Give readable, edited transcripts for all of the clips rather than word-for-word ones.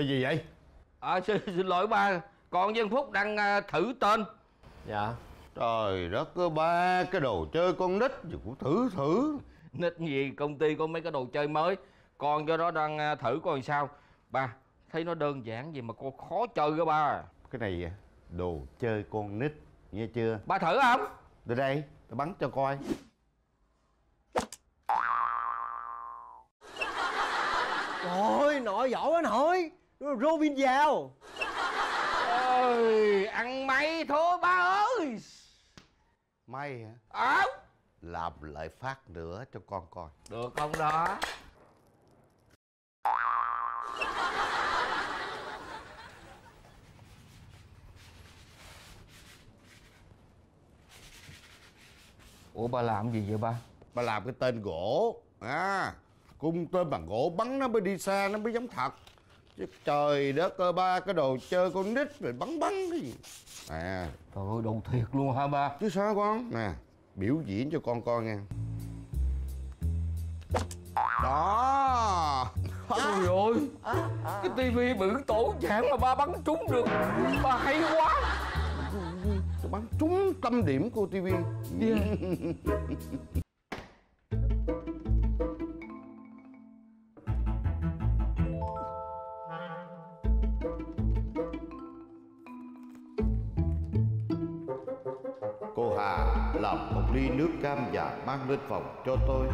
Cái gì vậy? Xin lỗi ba, con với Phúc đang thử tên. Dạ. Trời đất ơi ba, cái đồ chơi con nít gì cũng thử. Nít gì, công ty có mấy cái đồ chơi mới, con do đó đang thử coi sao. Ba, thấy nó đơn giản gì mà con khó chơi đó ba. Cái này đồ chơi con nít, nghe chưa? Ba thử không? Từ đây, tôi bắn cho coi. Trời, nội giỏi quá nội, Robin vào. Ôi, ăn mày thôi ba ơi. Mày hả? À? Làm lại phát nữa cho con coi. Được không đó? Ủa ba làm gì vậy ba? Ba làm cái tên gỗ. À, cung tên bằng gỗ bắn nó mới đi xa, nó mới giống thật. Chứ trời đất ơi ba, cái đồ chơi con nít rồi bắn cái gì. À, trời ơi đồ thiệt luôn hả ba? Chứ sao con. Nè, biểu diễn cho con coi nghe. Đó. Trời ơi, cái tivi bự tổ chẳng mà ba bắn trúng được. Ba hay quá. Tôi bắn trúng tâm điểm của tivi. Yeah. Cô Hà làm một ly nước cam và mang lên phòng cho tôi.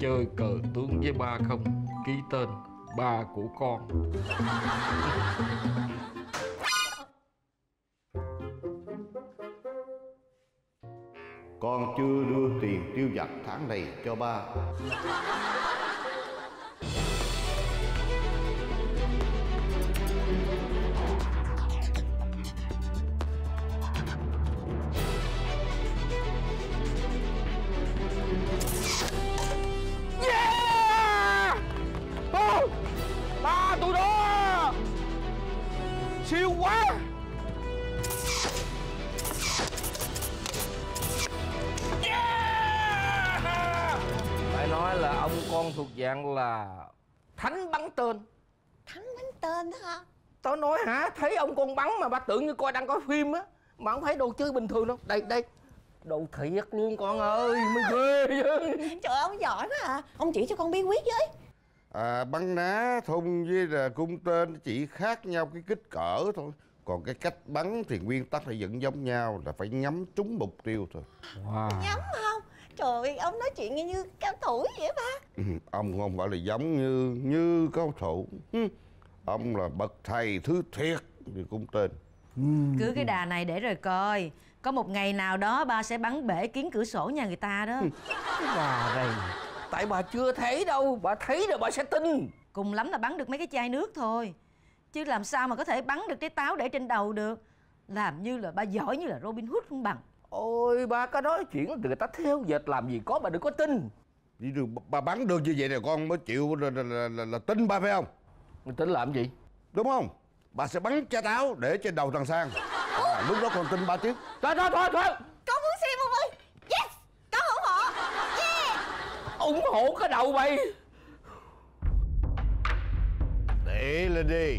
Chơi cờ tướng với ba không? Ký tên ba của con. Con chưa đưa tiền tiêu vặt tháng này cho ba. Siêu quá. Yeah! Phải nói là ông con thuộc dạng là thánh bắn tên. Thánh bắn tên hả? Tao nói hả, thấy ông con bắn mà ba tưởng như coi đang coi phim á. Mà không thấy đồ chơi bình thường đâu. Đây, đây. Đồ thiệt luôn con ơi, mới ghê chứ. Trời ơi, ông giỏi quá à. Ông chỉ cho con bí quyết với. À, bắn ná, thun với là cung tên chỉ khác nhau cái kích cỡ thôi. Còn cái cách bắn thì nguyên tắc là vẫn giống nhau, là phải nhắm trúng mục tiêu thôi. Wow. Nhắm không? Trời ơi, ông nói chuyện như cao thủ vậy ba. Ừ, ông không phải là giống như cao thủ. Ông là bậc thầy thứ thiệt về cung tên. Cứ cái đà này để rồi coi. Có một ngày nào đó ba sẽ bắn bể kiến cửa sổ nhà người ta đó. Cái bà này. Tại bà chưa thấy đâu, bà thấy rồi bà sẽ tin. Cùng lắm là bắn được mấy cái chai nước thôi, chứ làm sao mà có thể bắn được trái táo để trên đầu được. Làm như là ba giỏi như là Robin Hood không bằng. Ôi ba có nói chuyện người ta theo dệt làm gì có, bà đừng có tin. Đi đường bà bắn được như vậy nè con mới chịu là tin ba phải không? Mình tính làm gì? Đúng không? Bà sẽ bắn trái táo để trên đầu thằng Sang. À, lúc đó con tin ba chứ. Thôi con muốn xem không ơi? Yes, con ủng hộ. Ủng hộ cái đầu mày. Để lên đi.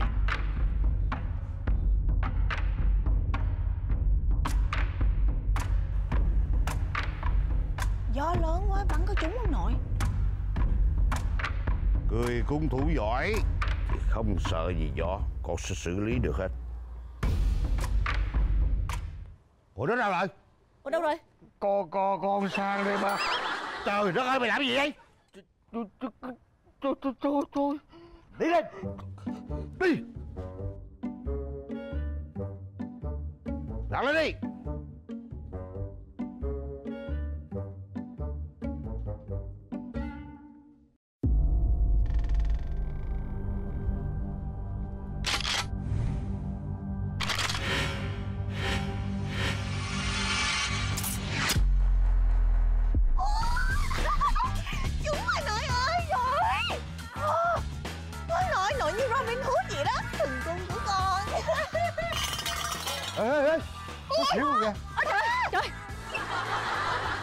Gió lớn quá bắn có trúng không nội? Người cung thủ giỏi thì không sợ gì gió, con sẽ xử lý được hết. Ủa nó đâu rồi? Ủa đâu rồi? Con Sang đây ba. Trời đất ơi mày làm gì vậy? Tôi đi lên. Đi. Làm lên đi. Như Robin Hood vậy đó. Ê, nó xỉu luôn kìa. Trời.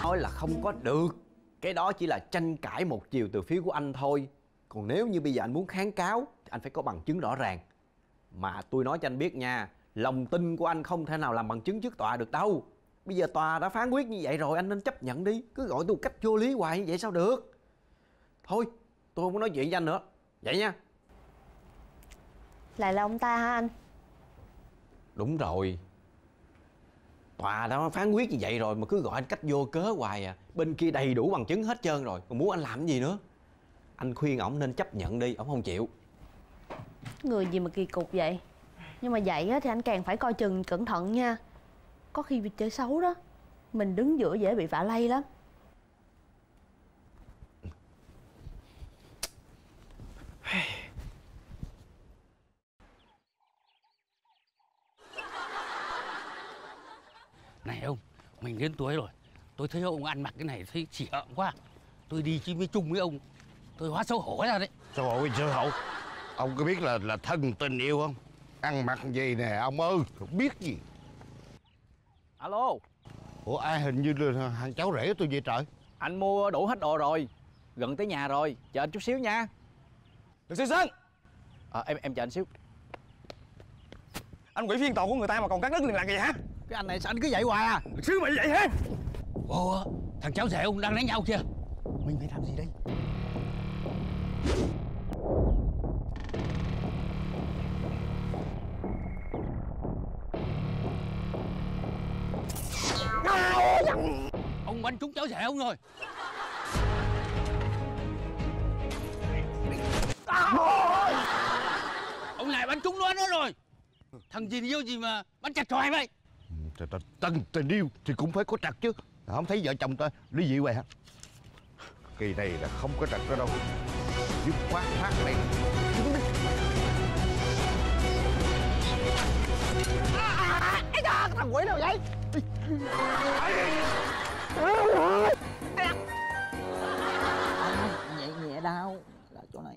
Nói là không có được. Cái đó chỉ là tranh cãi một chiều từ phía của anh thôi. Còn nếu như bây giờ anh muốn kháng cáo, anh phải có bằng chứng rõ ràng. Mà tôi nói cho anh biết nha, lòng tin của anh không thể nào làm bằng chứng trước tòa được đâu. Bây giờ tòa đã phán quyết như vậy rồi, anh nên chấp nhận đi. Cứ gọi tôi cách vô lý hoài như vậy sao được. Thôi, tôi không có nói chuyện với anh nữa. Vậy nha. Lại là ông ta hả anh? Đúng rồi. Tòa đã phán quyết như vậy rồi mà cứ gọi anh cách vô cớ hoài à. Bên kia đầy đủ bằng chứng hết trơn rồi, còn muốn anh làm cái gì nữa. Anh khuyên ổng nên chấp nhận đi, ổng không chịu. Người gì mà kỳ cục vậy. Nhưng mà vậy á, thì anh càng phải coi chừng cẩn thận nha. Có khi bị chơi xấu đó. Mình đứng giữa dễ bị vạ lây lắm. Này ông, mình đến tuổi rồi. Tôi thấy ông ăn mặc cái này thấy chỉ hợn quá. Tôi đi chứ mới chung với ông, tôi hóa xấu hổ ra đấy. Xấu hổ cái xấu hổ. Ông có biết là thân tình yêu không? Ăn mặc gì nè ông ơi, không biết gì. Alo. Ủa ai hình như là cháu rể tôi vậy trời? Anh mua đủ hết đồ rồi, gần tới nhà rồi, chờ anh chút xíu nha. Được xíu xíu. Em chờ anh xíu. Anh quỷ phiên tồn của người ta mà còn cắt đứt liên lạc gì hả? Cái anh này sao anh cứ vậy hoài à? Được xíu mày vậy hả? Ủa, thằng cháu rể ông đang đánh nhau kìa. Mình phải làm gì đây? Ông bắn trúng cháu rể ông rồi. Ông này bắn trúng nó rồi. Thằng gì yêu gì mà bắn chặt hoài vậy? Tình yêu thì cũng phải có trật chứ. Không thấy vợ chồng ta ly dị vậy hả? Kỳ này là không có trật nữa đâu. Dứt khoát phát đây. Thằng quỷ nào vậy? Nhẹ nhẹ đau là chỗ này.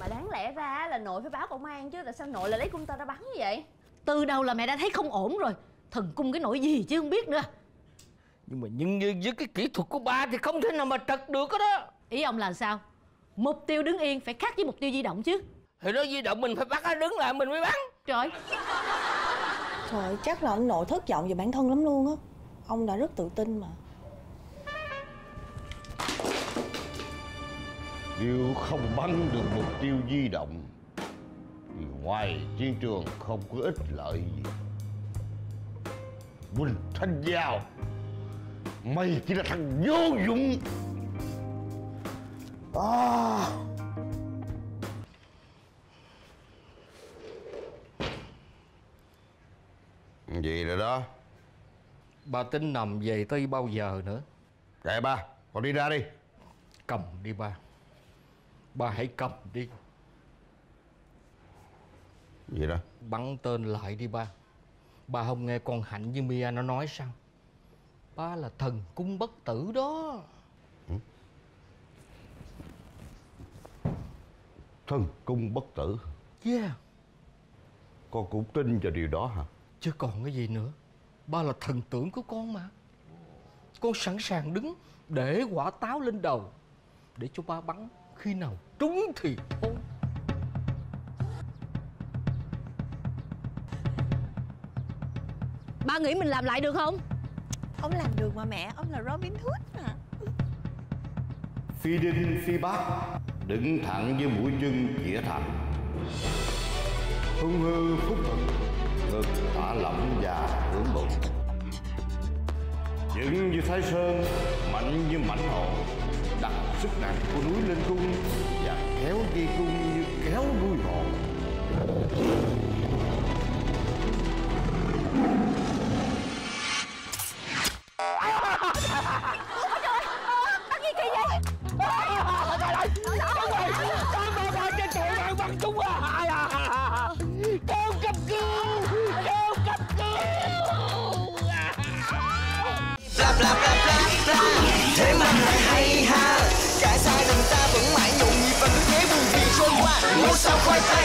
Mà đáng lẽ ra là nội phải báo công an chứ, tại sao nội lại lấy cung tơ ra bắn như vậy? Từ đầu là mẹ đã thấy không ổn rồi, thần cung cái nỗi gì chứ không biết nữa. Nhưng mà với cái kỹ thuật của ba thì không thể nào mà trật được đó. Ý ông là sao? Mục tiêu đứng yên phải khác với mục tiêu di động chứ. Thì nó di động mình phải bắt nó đứng lại mình mới bắn. Trời. Trời, chắc là ông nội thất vọng về bản thân lắm luôn á. Ông đã rất tự tin mà. Nếu không bắn được mục tiêu di động thì ngoài chiến trường không có ích lợi gì. Quỳnh Thanh Giao, mày chỉ là thằng vô dụng. Gì rồi đó? Ba tính nằm về tới bao giờ nữa? Kệ ba, con đi ra đi. Cầm đi ba. Ba hãy cầm đi. Gì đó? Bắn tên lại đi ba. Ba không nghe con Hạnh với Mia nó nói sao? Ba là thần cung bất tử đó. Thần cung bất tử? Yeah. Con cũng tin vào điều đó hả? Chứ còn cái gì nữa. Ba là thần tượng của con mà. Con sẵn sàng đứng để quả táo lên đầu, để cho ba bắn, khi nào trúng thì thôi. Ba nghĩ mình làm lại được không? Ông làm được mà mẹ, ông là Robin Hood mà. Phi đinh phi bát, đứng thẳng với mũi chân chĩa thẳng. Hung hư phúc thực, ngực thả lỏng và hướng bụng. Vững như Thái Sơn, mạnh như mãnh hổ, đặt sức nặng của núi lên cung và kéo dây cung như kéo đuôi hổ. Thế mà lại hay ha, cả sai lầm ta vẫn mãi nhộn nhịp và cứ thế buồn phiền trôi qua. Ngôi sao khoai tây.